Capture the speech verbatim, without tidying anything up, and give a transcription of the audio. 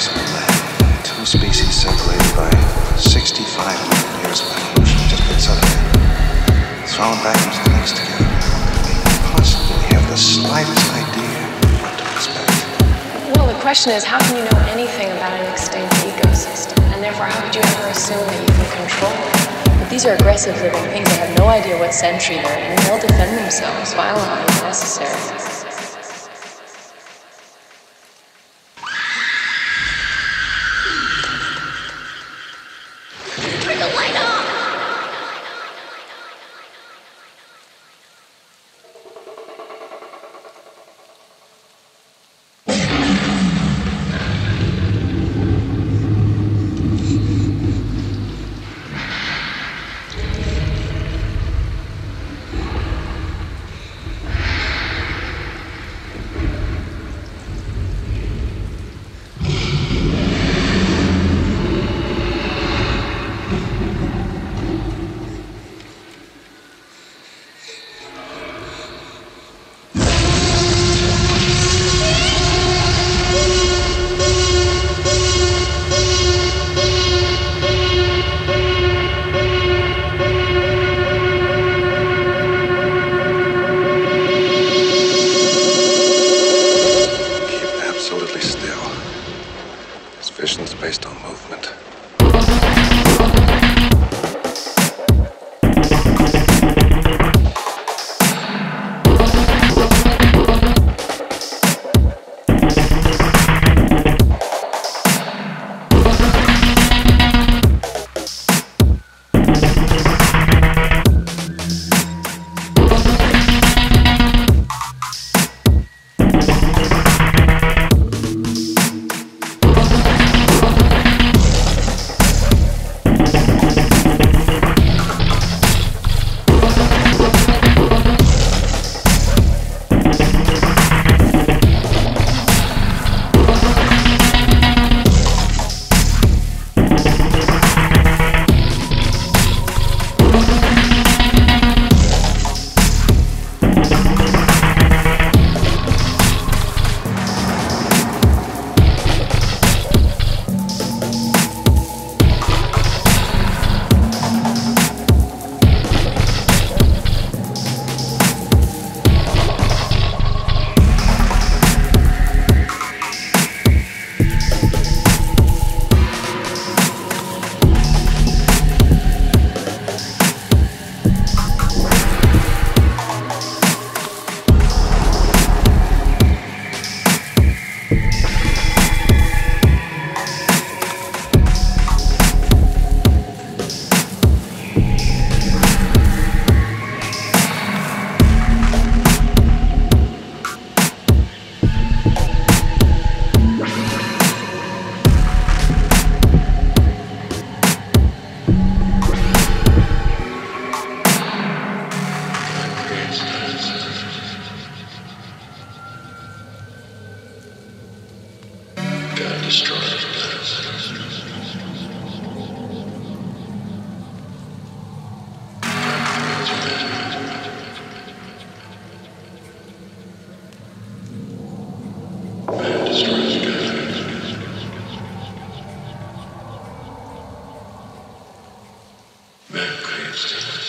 thousand men, two species separated by sixty-five million years by evolution, just been suddenly thrown back into the mix together. They possibly have the slightest idea what to expect. Well, the question is, how can you know anything about an extinct ecosystem? And therefore, how could you ever assume that you can control it? But these are aggressive living things. They have no idea what century they're in, and they'll defend themselves violently if necessary. Thank you.